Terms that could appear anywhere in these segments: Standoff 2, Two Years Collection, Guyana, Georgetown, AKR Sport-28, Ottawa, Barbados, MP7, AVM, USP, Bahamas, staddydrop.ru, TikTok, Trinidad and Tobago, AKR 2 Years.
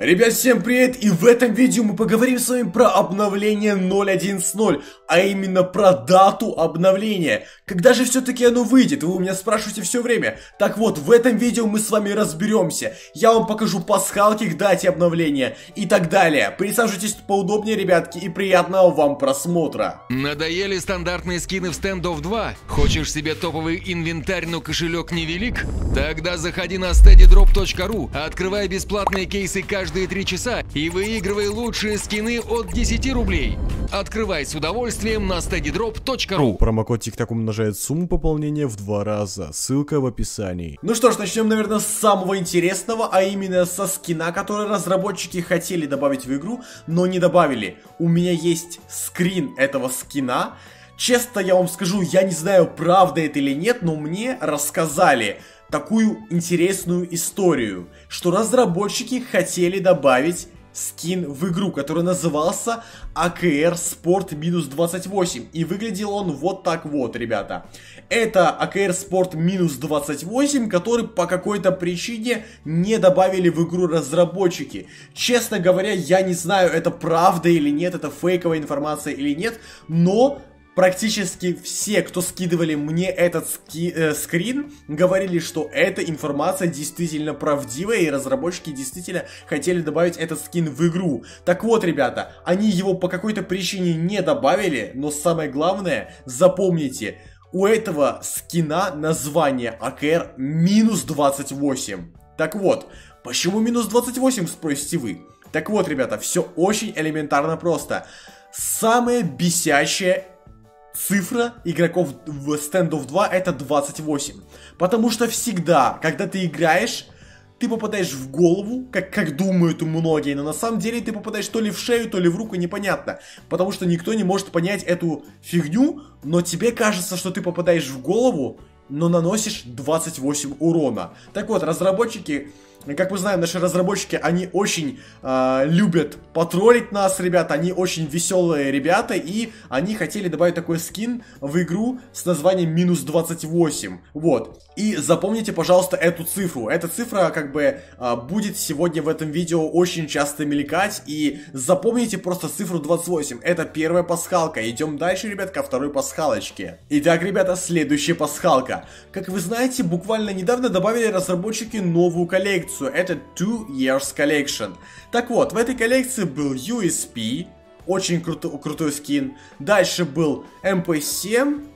Ребят, всем привет, и в этом видео мы поговорим с вами про обновление 0.1.0, а именно про дату обновления. Когда же все-таки оно выйдет? Вы у меня спрашиваете все время. Так вот, в этом видео мы с вами разберемся. Я вам покажу пасхалки к дате обновления и так далее. Присаживайтесь поудобнее, ребятки, и приятного вам просмотра. Надоели стандартные скины в Standoff 2? Хочешь себе топовый инвентарь, но кошелек невелик? Тогда заходи на staddydrop.ru, открывай бесплатные кейсы каждый каждые 3 часа и выигрывай лучшие скины от 10 рублей. Открывай с удовольствием на staddydrop.ru. Промокод TikTok умножает сумму пополнения в 2 раза. Ссылка в описании. Ну что ж, начнем, наверное, с самого интересного, а именно со скина, который разработчики хотели добавить в игру, но не добавили. У меня есть скрин этого скина. Честно, я вам скажу, я не знаю, правда это или нет, но мне рассказали такую интересную историю, что разработчики хотели добавить скин в игру, который назывался AKR Sport-28, и выглядел он вот так вот, ребята. Это AKR Sport-28, который по какой-то причине не добавили в игру разработчики. Честно говоря, я не знаю, это правда или нет, это фейковая информация или нет, но практически все, кто скидывали мне этот скрин, говорили, что эта информация действительно правдивая, и разработчики действительно хотели добавить этот скин в игру. Так вот, ребята, они его по какой-то причине не добавили, но самое главное, запомните, у этого скина название AKR -28. Так вот, почему -28, спросите вы? Так вот, ребята, все очень элементарно просто. Самое бесящее цифра игроков в Standoff 2 это 28. Потому что всегда, когда ты играешь, ты попадаешь в голову, как думают многие, но на самом деле ты попадаешь то ли в шею, то ли в руку, непонятно. Потому что никто не может понять эту фигню, но тебе кажется, что ты попадаешь в голову, но наносишь 28 урона. Так вот, разработчики, как мы знаем, наши разработчики, они очень любят потроллить нас, ребята, они очень веселые ребята, и они хотели добавить такой скин в игру с названием -28, вот. И запомните, пожалуйста, эту цифру. Эта цифра, как бы, будет сегодня в этом видео очень часто мелькать, и запомните просто цифру 28, это первая пасхалка. Идем дальше, ребят, ко второй пасхалочке. Итак, ребята, следующая пасхалка. Как вы знаете, буквально недавно добавили разработчики новую коллекцию. Это Two Years Collection. Так вот, в этой коллекции был USP, очень крутой скин. Дальше был MP7,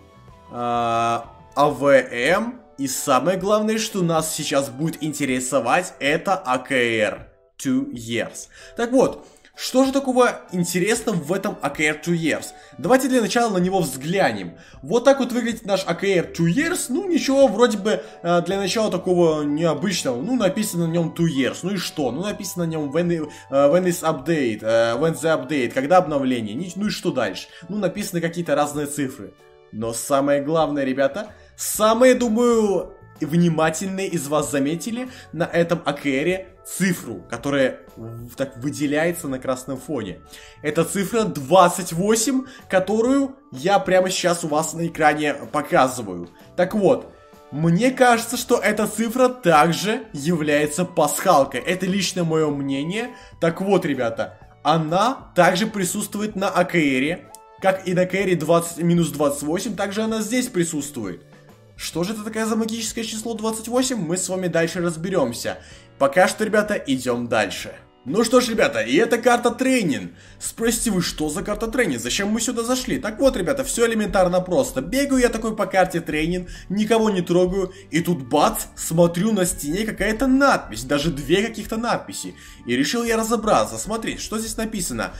AVM. И самое главное, что нас сейчас будет интересовать, это AKR 2 Years. Так вот, что же такого интересного в этом AKR 2 Years? Давайте для начала на него взглянем. Вот так вот выглядит наш AKR 2 Years. Ну, ничего, вроде бы, для начала такого необычного. Ну, написано на нем 2 Years. Ну и что? Ну, написано на нем when the update, когда обновление. Ну и что дальше? Ну, написаны какие-то разные цифры. Но самое главное, ребята, самое, думаю, внимательные из вас заметили на этом AKR цифру, которая так выделяется на красном фоне. Это цифра 28, которую я прямо сейчас у вас на экране показываю. Так вот, мне кажется, что эта цифра также является пасхалкой. Это лично мое мнение. Так вот, ребята, она также присутствует на AKR, как и на AKR -28, также она здесь присутствует. Что же это такое за магическое число 28, мы с вами дальше разберемся. Пока что, ребята, идем дальше. Ну что ж, ребята, и это карта тренин. Спросите вы, что за карта тренин? Зачем мы сюда зашли? Так вот, ребята, все элементарно просто. Бегаю я такой по карте тренин, никого не трогаю, и тут бац, смотрю, на стене какая-то надпись, даже 2 каких-то надписи. И решил я разобраться, смотреть, что здесь написано.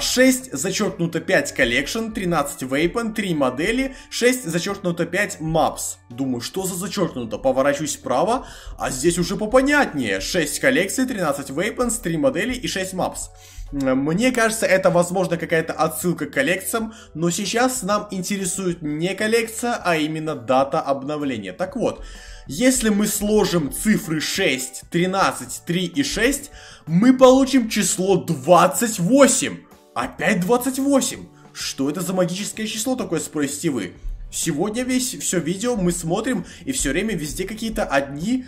6-5 коллекшн, 13 вейпен, 3 модели, 6-5 мапс. Думаю, что за зачеркнуто? Поворачиваюсь вправо, а здесь уже попонятнее. 6 коллекций, 13 вейпен, 3 модели и 6 мапс. Мне кажется, это, возможно, какая-то отсылка к коллекциям, но сейчас нам интересует не коллекция, а именно дата обновления. Так вот, если мы сложим цифры 6, 13, 3 и 6, мы получим число 28. Опять 28. Что это за магическое число такое, спросите вы? Сегодня все видео мы смотрим, и все время везде какие-то одни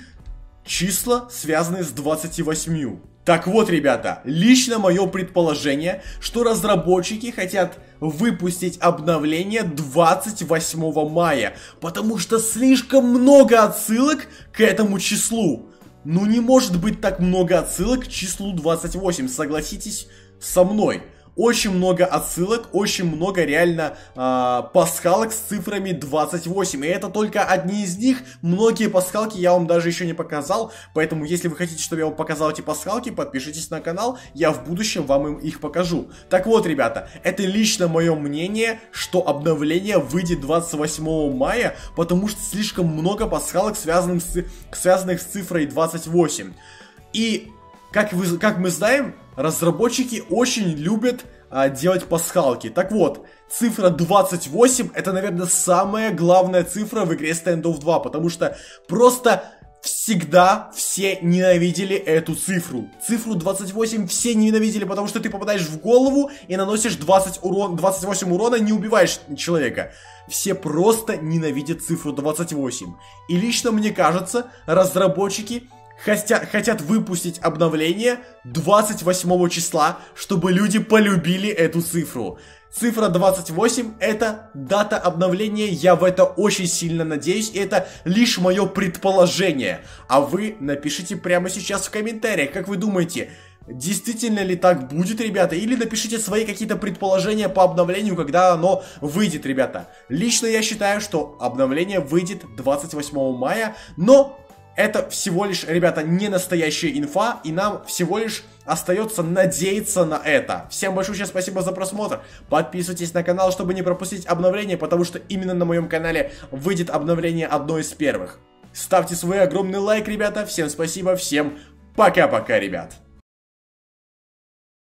числа, связанные с 28. Так вот, ребята, лично мое предположение, что разработчики хотят выпустить обновление 28 мая, потому что слишком много отсылок к этому числу. Ну не может быть так много отсылок к числу 28, согласитесь со мной. Очень много отсылок, очень много реально пасхалок с цифрами 28. И это только одни из них. Многие пасхалки я вам даже еще не показал. Поэтому, если вы хотите, чтобы я вам показал эти пасхалки, подпишитесь на канал. Я в будущем вам их покажу. Так вот, ребята, это лично мое мнение, что обновление выйдет 28 мая, потому что слишком много пасхалок, связанных с цифрой 28. И, как мы знаем, разработчики очень любят делать пасхалки. Так вот, цифра 28 это, наверное, самая главная цифра в игре Standoff 2, потому что просто всегда все ненавидели эту цифру. Цифру 28 все ненавидели, потому что ты попадаешь в голову и наносишь 28 урона, не убиваешь человека. Все просто ненавидят цифру 28. И лично мне кажется, разработчики хотят выпустить обновление 28 числа, чтобы люди полюбили эту цифру. Цифра 28 это дата обновления, я в это очень сильно надеюсь, и это лишь мое предположение. А вы напишите прямо сейчас в комментариях, как вы думаете, действительно ли так будет, ребята? Или напишите свои какие-то предположения по обновлению, когда оно выйдет, ребята. Лично я считаю, что обновление выйдет 28 мая, но... это всего лишь, ребята, не настоящая инфа, и нам всего лишь остается надеяться на это. Всем большое спасибо за просмотр. Подписывайтесь на канал, чтобы не пропустить обновление, потому что именно на моем канале выйдет обновление одно из первых. Ставьте свой огромный лайк, ребята. Всем спасибо, всем пока-пока, ребят.